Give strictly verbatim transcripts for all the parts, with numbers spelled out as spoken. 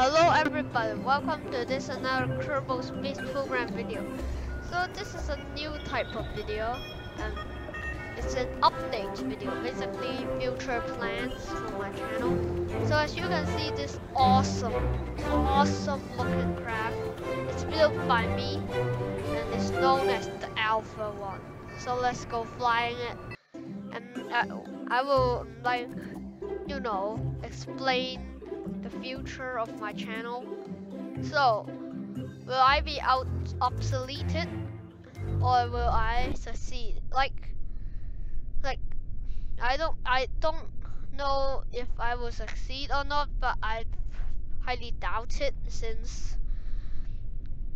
Hello everybody, welcome to this another Kerbal Space Program video. So this is a new type of video, and um, it's an update video, basically future plans for my channel. So as you can see, this awesome, awesome looking craft, it's built by me, and it's known as the Alpha One. So let's go flying it, and I, I will, like, you know, explain the future of my channel. So, will I be out obsoleted, or will I succeed? Like, like, I don't, I don't know if I will succeed or not, but I highly doubt it since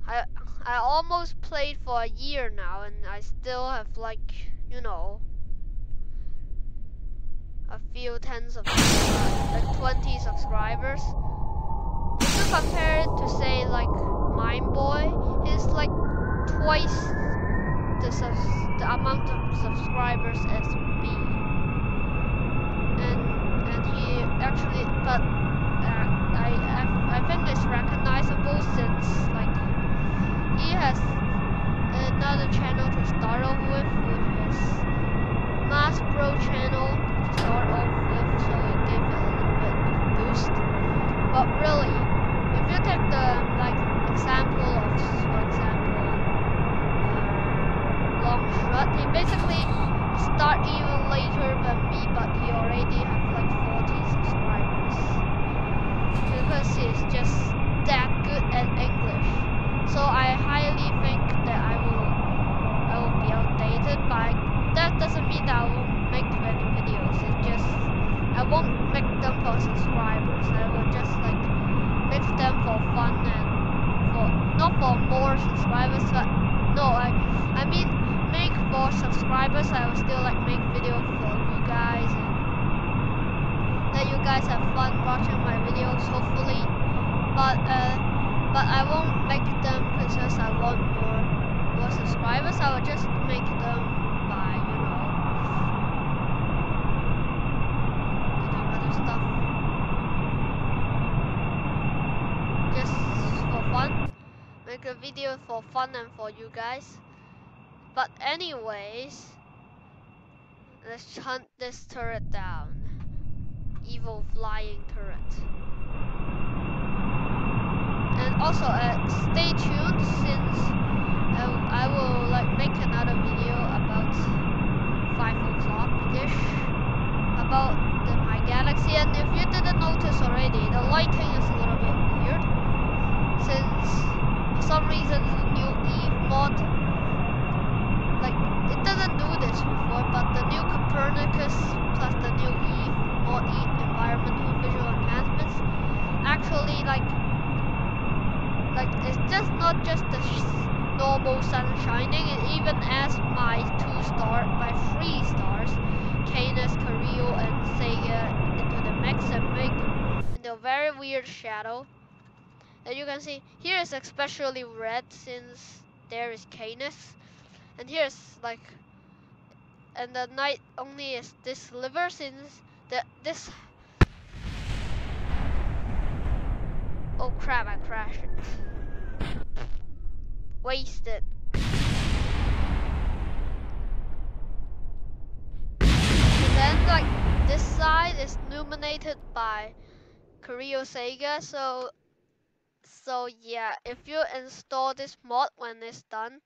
I, I almost played for a year now, and I still have, like, you know, a few tens of uh, like twenty subscribers. If you compare it to, say, like Mime Boy, he's like twice the, subs the amount of subscribers as me, and and he actually, but uh, I, I I think it's recognizable since, like, he has another channel to start off with, which is Mass Pro channel. Start off with, so it gave it a little bit of a boost. But really, if you take the, like, example of, for example, uh, Long Shot, he basically start even later than me, but he already have like forty subscribers because he's just that good at English. So I highly think that I will, I will be outdated, but that doesn't mean that I won't make many videos. It's just I won't make them for subscribers. I will just, like, make them for fun and for not for more subscribers. But no, I I mean make for subscribers. I will still, like, make videos for you guys and let you guys have fun watching my videos, hopefully. But uh, but I won't make them because I want more more subscribers. I will just make them by, you know, stuff just for fun, make a video for fun and for you guys. But anyways, let's hunt this turret down, evil flying turret. And also uh, stay tuned since I, I will, like, make another video about five o'clock ish about Galaxy. And if you didn't notice already, the lighting is a little bit weird since for some reason the new Eve mod, like, it doesn't do this before, but the new Copernicus plus the new Eve mod, Eve environmental visual enhancements, actually, like, like it's just not just the sh normal sun shining. It even adds my two star my three stars, Canis, Carrillo, and Sega, into the mix and make into a very weird shadow that you can see. Here is especially red since there is Canis, and here's, like, and the night only is this sliver since the this. Oh crap! I crashed. Wasted. Then, like, this side is illuminated by Koreo Sega, so so yeah, if you install this mod when it's done,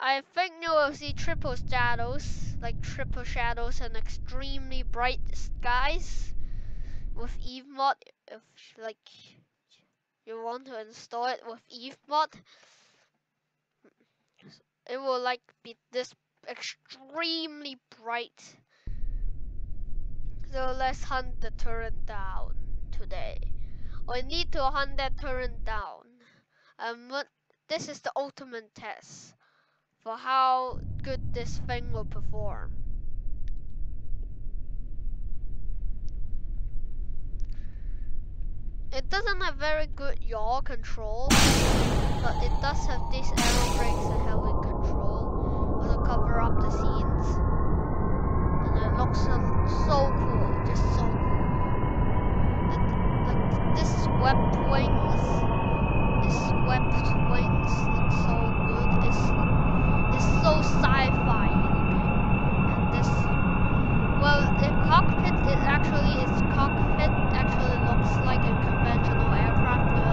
I think you will see triple shadows, like triple shadows and extremely bright skies with Eve mod. If, like, you want to install it with Eve mod, it will, like, be this extremely bright. So let's hunt the turret down today. I need to hunt that turret down. Um, this is the ultimate test for how good this thing will perform. It doesn't have very good yaw control, but it does have these arrow brakes that help it control, also cover up the scenes. It looks so, so cool, just so cool. And, like, this weapon wings, his webbed wings look so good. It's, it's so sci-fi looking. And this, well, the cockpit is actually, its cockpit actually looks like a conventional aircraft. The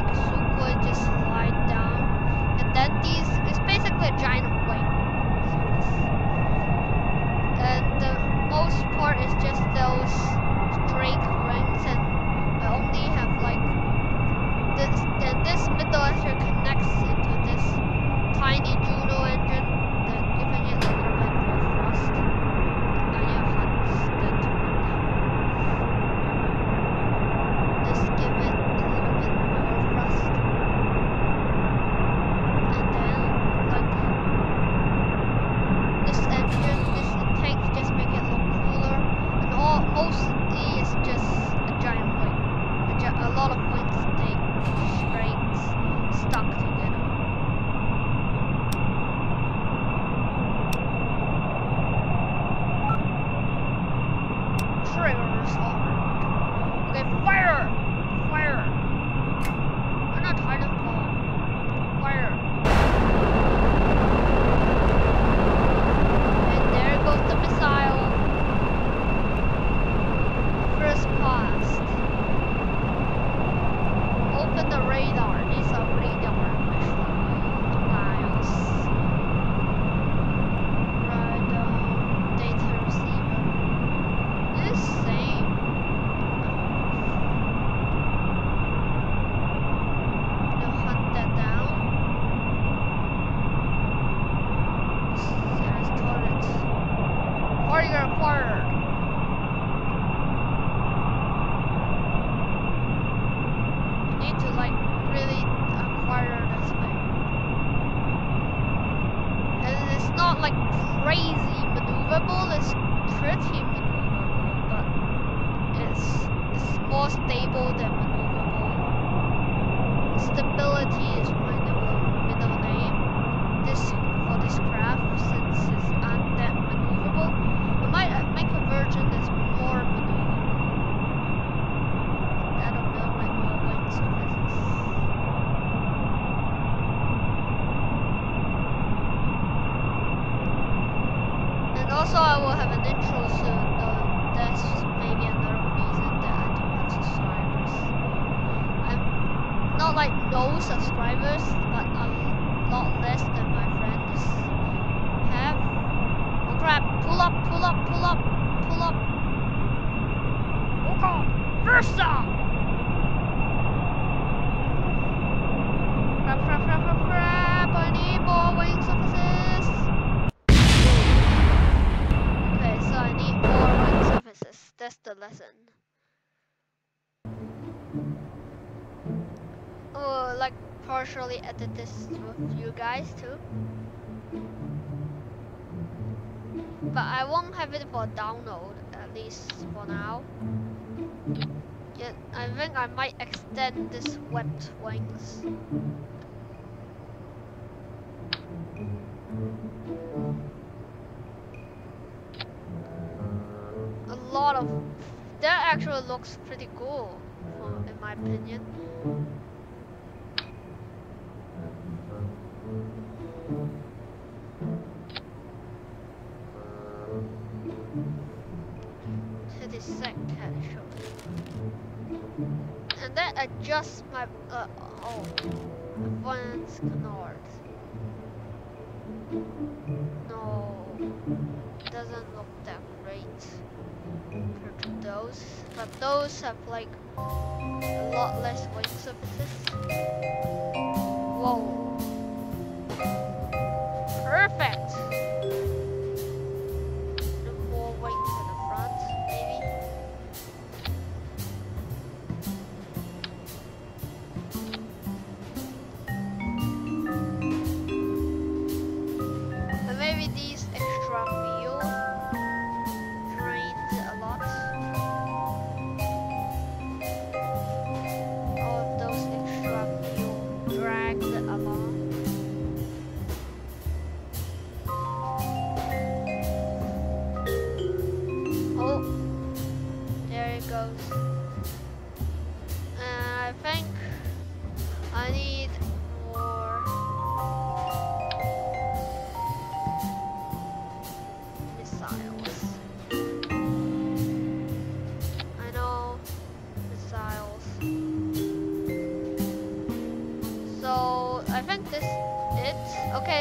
like Sukhoi just slide down, and then these, it's basically a giant wing. So this, and the most part is just those straight rings and. Only have like this, and this middle engine connects into this tiny Juno engine, that giving it a little bit more thrust. And yeah, that's the turn down. Just give it a little bit more thrust, and then like this engine, this intake just make it look cooler, and all mostly it's just a giant wing. A lot of wings take strings stuck together. Triggers armed. Okay, fire! Fire! We're not hiding from fire. And there goes the missile. First pass. Open the radar. These are radar miles. Radar data receiver. This same. No, hunt that down. There's turrets. Warrior acquired. Crazy maneuverable, is pretty maneuverable, but it's, it's more stable than maneuverable. Stability is my middle, middle name this for this craft, since it's not that maneuverable. I might uh, make a version that's more maneuverable. That'll build like more wing surfaces. Also, I will have an intro soon, though that's maybe another reason that I don't have subscribers. I'm not like no subscribers, but a lot less than my friends have. Oh crap, pull up, pull up, pull up, pull up. Oh god, first up! Crap, crap, crap, crap, crap, I need more wing surfaces. I need more wing surfaces. That's the lesson. Oh, like partially edit this with you guys too. But I won't have it for download, at least for now. Yet I think I might extend this webbed wings. Lot of that actually looks pretty cool, in my opinion. To the second show, and then adjust my uh oh, one's canard. No, doesn't look that great. Those, but those have like a lot less wing surfaces. Whoa! Perfect. More wings in the front, maybe. But maybe these extra wheels. Oh, there it goes. Uh,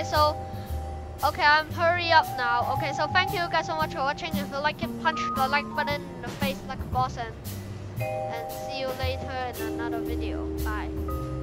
so okay, I'm hurry up now. Okay, so thank you guys so much for watching. If you like it, punch the like button in the face like a boss, and and see you later in another video. Bye.